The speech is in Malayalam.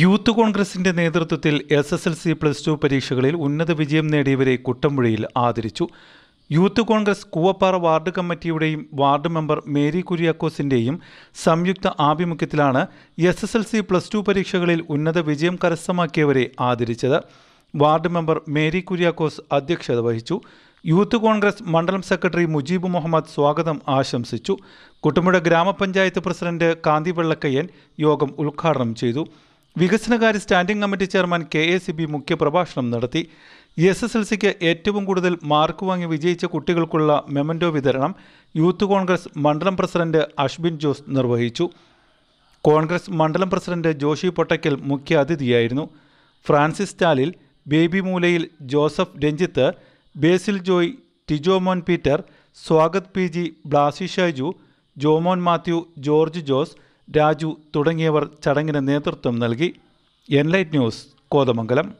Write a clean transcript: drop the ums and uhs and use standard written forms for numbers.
യൂത്ത് കോൺഗ്രസിന്റെ നേതൃത്വത്തിൽ SSLC +2 പരീക്ഷകളിൽ ഉന്നത വിജയം നേടിയവരെ കുട്ടമ്പുഴയിൽ ആദരിച്ചു. യൂത്ത് കോൺഗ്രസ് കൂവപ്പാറ വാർഡ് കമ്മിറ്റിയുടെയും വാർഡ് മെമ്പർ മേരി കുര്യാക്കോസിന്റെയും സംയുക്ത ആഭിമുഖ്യത്തിലാണ് SSLC+2 പരീക്ഷകളിൽ ഉന്നത വിജയം കരസ്ഥമാക്കിയവരെ ആദരിച്ചത്. വാർഡ് മെമ്പർ മേരി കുര്യാക്കോസ് അധ്യക്ഷത വഹിച്ചു. യൂത്ത് കോൺഗ്രസ് മണ്ഡലം സെക്രട്ടറി മുജീബ് മുഹമ്മദ് സ്വാഗതം ആശംസിച്ചു. കുട്ടമ്പുഴ ഗ്രാമപഞ്ചായത്ത് പ്രസിഡന്റ് കാന്തിവെള്ളക്കയ്യൻ യോഗം ഉദ്ഘാടനം ചെയ്തു. വികസനകാര്യ സ്റ്റാൻഡിംഗ് കമ്മിറ്റി ചെയർമാൻ KACB മുഖ്യപ്രഭാഷണം നടത്തി. SSLCക്ക് ഏറ്റവും കൂടുതൽ മാർക്ക് വാങ്ങി വിജയിച്ച കുട്ടികൾക്കുള്ള മെമന്റോ വിതരണം യൂത്ത് കോൺഗ്രസ് മണ്ഡലം പ്രസിഡന്റ് അഷ്ബിൻ ജോസ് നിർവഹിച്ചു. കോൺഗ്രസ് മണ്ഡലം പ്രസിഡന്റ് ജോഷി പൊട്ടക്കൽ മുഖ്യാതിഥിയായിരുന്നു. ഫ്രാൻസിസ് സ്റ്റാലിൽ, ബേബി മൂലയിൽ ജോസഫ് രഞ്ജിത്ത്, ബേസിൽ Joy, Tijomon Peter, Swagath PG, Blassy Shaiju, Jomon Mathew, George Jose, Raju തുടങ്ങിയവർ ചടങ്ങിന് നേതൃത്വം നൽകി. Enlight news, Kothamangalam.